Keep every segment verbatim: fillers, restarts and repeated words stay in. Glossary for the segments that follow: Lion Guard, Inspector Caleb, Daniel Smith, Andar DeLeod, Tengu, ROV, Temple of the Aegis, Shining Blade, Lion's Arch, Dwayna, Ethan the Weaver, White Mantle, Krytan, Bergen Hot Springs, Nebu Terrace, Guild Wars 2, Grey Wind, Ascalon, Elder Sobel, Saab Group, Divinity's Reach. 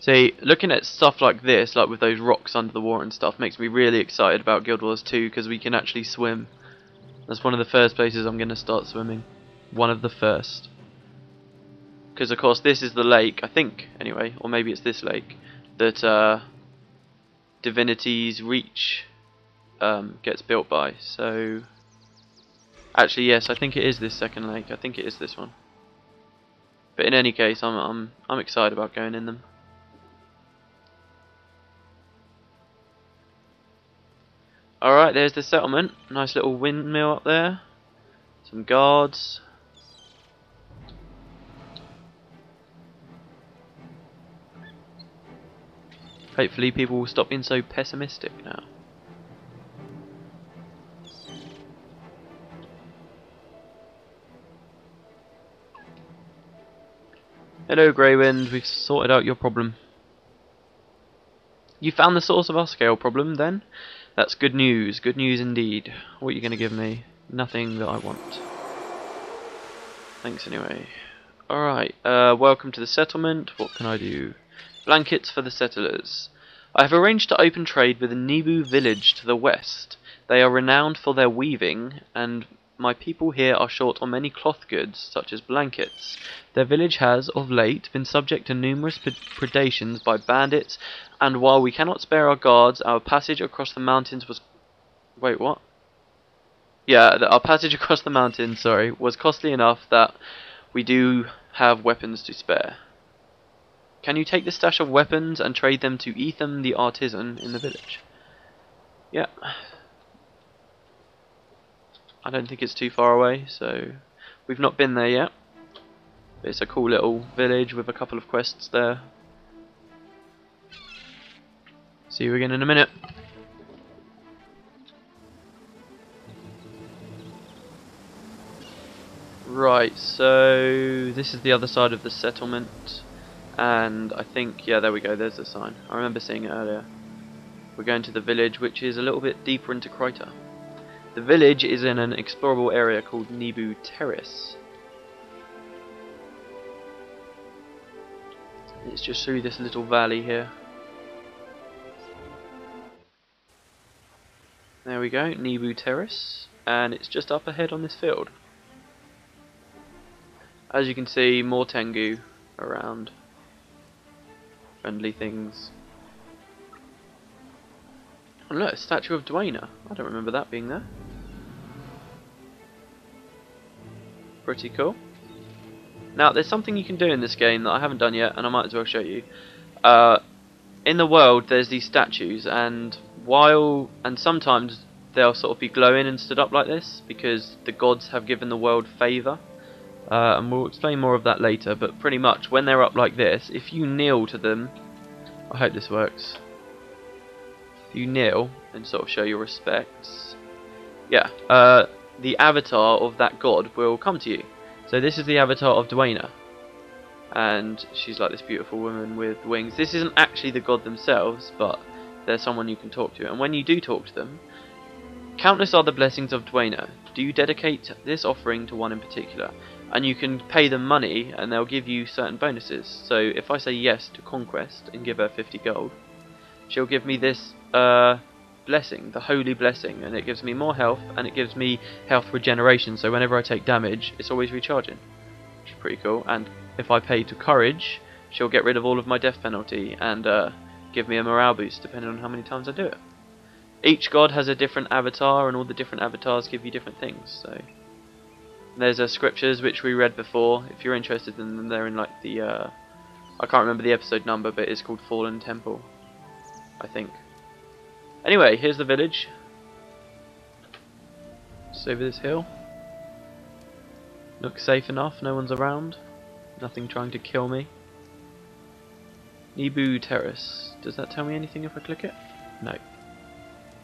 See, looking at stuff like this, like with those rocks under the water and stuff, makes me really excited about Guild Wars two because we can actually swim. That's one of the first places I'm going to start swimming. One of the first. Because, of course, this is the lake, I think, anyway, or maybe it's this lake, that uh, Divinity's Reach um, gets built by. So, actually, yes, I think it is this second lake. I think it is this one. But in any case, I'm, I'm, I'm excited about going in them. Alright, there's the settlement. Nice little windmill up there. Some guards. Hopefully people will stop being so pessimistic now. Hello Grey Wind, we've sorted out your problem. You found the source of our scale problem then? That's good news, good news indeed. What are you going to give me? Nothing that I want. Thanks anyway. Alright, uh, welcome to the settlement. What can I do? Blankets for the settlers. I have arranged to open trade with a Nebu village to the west. They are renowned for their weaving, and my people here are short on many cloth goods, such as blankets. Their village has, of late, been subject to numerous predations by bandits, and while we cannot spare our guards, our passage across the mountains was... Wait, what? Yeah, the, our passage across the mountains, sorry, was costly enough that we do have weapons to spare. Can you take the stash of weapons and trade them to Ethan the artisan in the village? Yeah. I don't think it's too far away, so... We've not been there yet. But it's a cool little village with a couple of quests there. See you again in a minute. Right, so this is the other side of the settlement, and I think, yeah, there we go, there's the sign. I remember seeing it earlier. We're going to the village, which is a little bit deeper into Krytan. The village is in an explorable area called Nebu Terrace. It's just through this little valley here. There we go, Nebu Terrace, and it's just up ahead on this field. As you can see, more Tengu around. Friendly things. And look, a statue of Dwayna. I don't remember that being there. Pretty cool. Now, there's something you can do in this game that I haven't done yet, and I might as well show you. Uh, in the world, there's these statues, and while and sometimes they'll sort of be glowing and stood up like this because the gods have given the world favour, uh, and we'll explain more of that later. But pretty much when they're up like this, if you kneel to them, I hope this works. If you kneel and sort of show your respects, yeah, uh, the avatar of that god will come to you. So this is the avatar of Dwayna, and she's like this beautiful woman with wings. This isn't actually the god themselves, but there's someone you can talk to, and when you do talk to them, countless are the blessings of Dwayna. Do you dedicate this offering to one in particular? And you can pay them money, and they'll give you certain bonuses. So if I say yes to conquest and give her fifty gold, she'll give me this uh, blessing, the holy blessing, and it gives me more health, and it gives me health regeneration. So whenever I take damage, it's always recharging, which is pretty cool. And if I pay to courage, she'll get rid of all of my death penalty and. Uh, give me a morale boost depending on how many times I do it. Each god has a different avatar, and all the different avatars give you different things. So there's uh, scriptures which we read before. If you're interested in them, they're in like the uh, I can't remember the episode number, but it's called Fallen Temple, I think. Anyway, here's the village. Just over this hill. Looks safe enough, no one's around, nothing trying to kill me. Nebu Terrace. Does that tell me anything if I click it? No.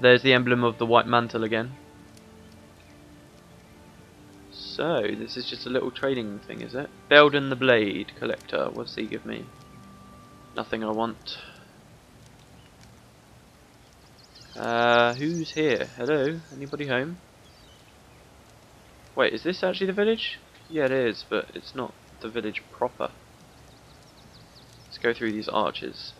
There's the emblem of the White Mantle again. So, this is just a little trading thing, is it? Bergen the Blade Collector. What's he give me? Nothing I want. Uh, who's here? Hello? Anybody home? Wait, is this actually the village? Yeah, it is, but it's not the village proper. Let's go through these arches.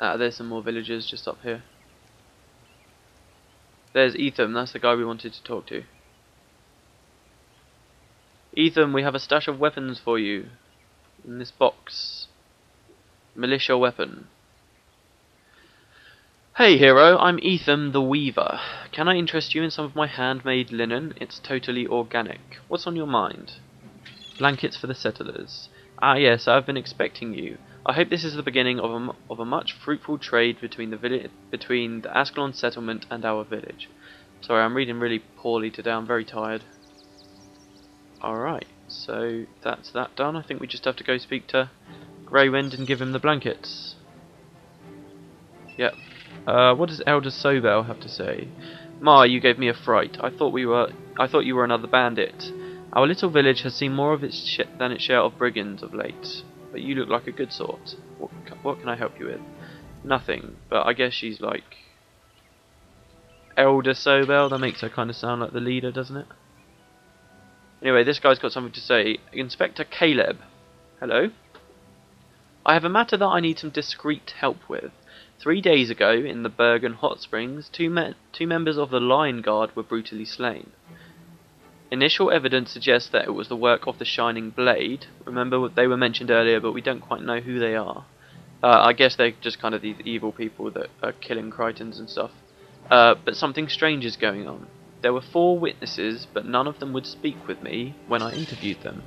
Uh, there's some more villagers just up here. There's Ethan, that's the guy we wanted to talk to. Ethan, we have a stash of weapons for you. In this box. Militia weapon. Hey hero, I'm Ethan the Weaver. Can I interest you in some of my handmade linen? It's totally organic. What's on your mind? Blankets for the settlers. Ah yes, I've been expecting you. I hope this is the beginning of a, of a much fruitful trade between the villi between the Ascalon settlement and our village. Sorry, I'm reading really poorly today, I'm very tired. Alright, so that's that done. I think we just have to go speak to Grey Wind and give him the blankets. Yep. Uh, what does Elder Sobel have to say? Ma, you gave me a fright. I thought we were. I thought you were another bandit. Our little village has seen more of its sh than its share of brigands of late. But you look like a good sort. What, what can I help you with? Nothing. But I guess she's like Elder Sobel. That makes her kind of sound like the leader, doesn't it? Anyway, this guy's got something to say. Inspector Caleb. Hello. I have a matter that I need some discreet help with. Three days ago, in the Bergen Hot Springs, two, me two members of the Lion Guard were brutally slain. Initial evidence suggests that it was the work of the Shining Blade. Remember, they were mentioned earlier, but we don't quite know who they are. Uh, I guess they're just kind of these evil people that are killing Krytans and stuff. Uh, but something strange is going on. There were four witnesses, but none of them would speak with me when I interviewed them.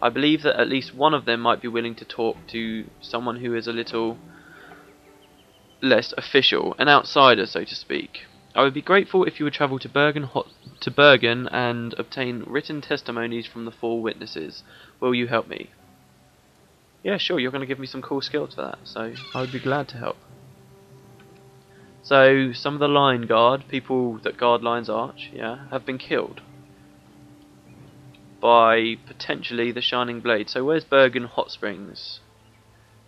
I believe that at least one of them might be willing to talk to someone who is a little less official, an outsider, so to speak. I would be grateful if you would travel to Bergen, Hot to Bergen and obtain written testimonies from the four witnesses. Will you help me? Yeah, sure, you're going to give me some cool skills for that, so I would be glad to help. So, some of the Lion Guard, people that guard Lion's Arch, yeah, have been killed by, potentially, the Shining Blade. So where's Bergen Hot Springs?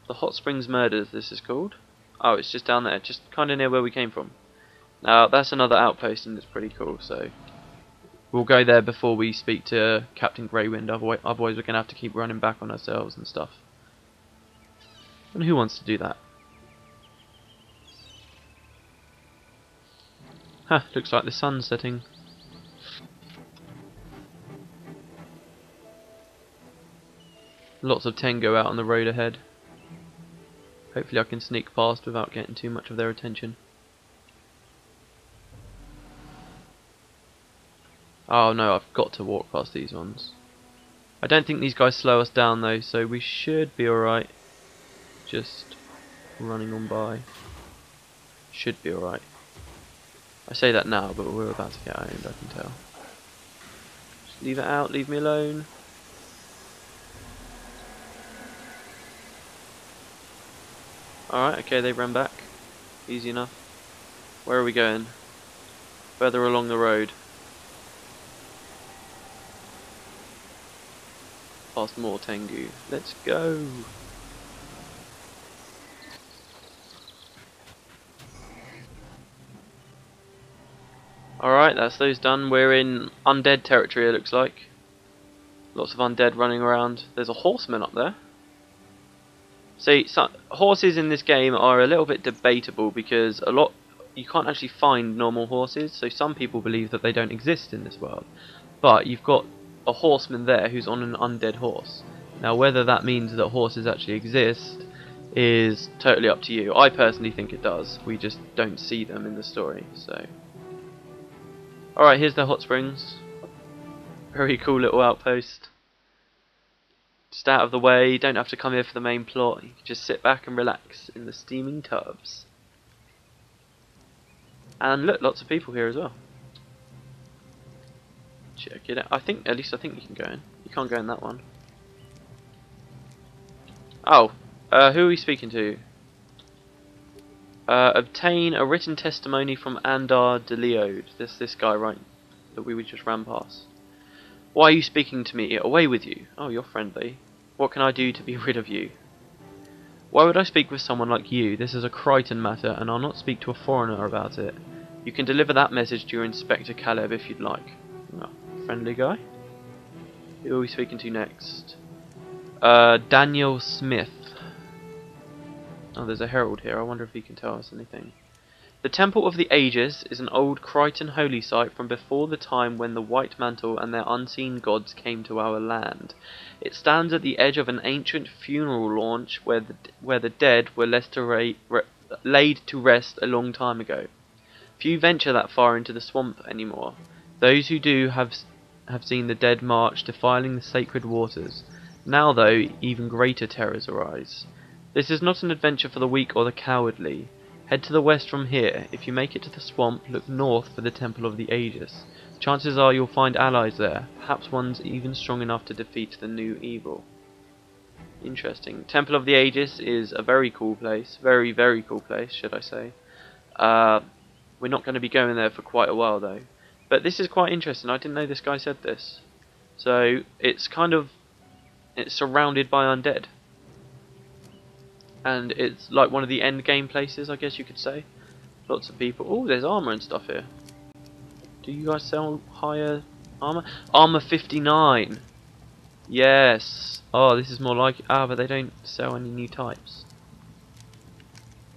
The Hot Springs Murders, this is called. Oh, it's just down there, just kind of near where we came from. Now, that's another outpost and it's pretty cool, so we'll go there before we speak to Captain Grey Wind, otherwise we're going to have to keep running back on ourselves and stuff. And who wants to do that? Huh, looks like the sun's setting. Lots of Tengu out on the road ahead. Hopefully I can sneak past without getting too much of their attention. Oh no, I've got to walk past these ones. I don't think these guys slow us down though, so we should be alright. Just running on by. Should be alright. I say that now, but we're about to get owned, I can tell. Just leave it out, leave me alone. Alright, okay, they ran back. Easy enough. Where are we going? Further along the road. Past more Tengu. Let's go! Alright, that's those done. We're in undead territory, it looks like. Lots of undead running around. There's a horseman up there. See, so, horses in this game are a little bit debatable because a lot you can't actually find normal horses, so some people believe that they don't exist in this world. But you've got a horseman there who's on an undead horse. Now whether that means that horses actually exist is totally up to you. I personally think it does. We just don't see them in the story, so. Alright, here's the Hot Springs. Very cool little outpost. Just out of the way, don't have to come here for the main plot, you can just sit back and relax in the steaming tubs. And look, lots of people here as well. Check it out. I think, at least I think you can go in. You can't go in that one. Oh, uh, who are we speaking to? Uh, obtain a written testimony from Andar DeLeod. This, this guy, right, that we just ran past. Why are you speaking to me? Away with you. Oh, you're friendly. What can I do to be rid of you? Why would I speak with someone like you? This is a Krytan matter, and I'll not speak to a foreigner about it. You can deliver that message to your Inspector Caleb if you'd like. Oh, friendly guy. Who are we speaking to next? Uh, Daniel Smith. Oh, there's a herald here. I wonder if he can tell us anything. The Temple of the Aegis is an old Krytan holy site from before the time when the White Mantle and their unseen gods came to our land. It stands at the edge of an ancient funeral launch where the, where the dead were to re laid to rest a long time ago. Few venture that far into the swamp anymore. Those who do have, have seen the dead march defiling the sacred waters. Now, though, even greater terrors arise. This is not an adventure for the weak or the cowardly. Head to the west from here. If you make it to the swamp, look north for the Temple of the Aegis. Chances are you'll find allies there, perhaps ones even strong enough to defeat the new evil. Interesting. Temple of the Aegis is a very cool place. Very, very cool place, should I say. Uh, we're not going to be going there for quite a while, though. But this is quite interesting. I didn't know this guy said this. So, it's kind of... it's surrounded by undead. And it's like one of the end game places, I guess you could say. Lots of people. Oh, there's armor and stuff here. Do you guys sell higher armor? Armor fifty-nine. Yes. Oh, this is more like. Ah, but they don't sell any new types.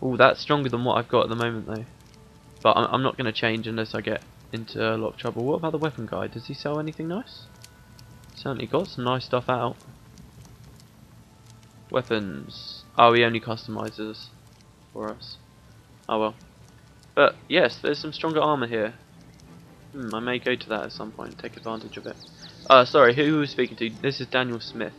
Oh, that's stronger than what I've got at the moment, though. But I'm, I'm not going to change unless I get into a lot of trouble. What about the weapon guy? Does he sell anything nice? Certainly got some nice stuff out. Weapons. Oh, he only customises for us. Oh well. But yes, there's some stronger armour here. Hmm, I may go to that at some point, take advantage of it. Uh, sorry, who was speaking to? This is Daniel Smith.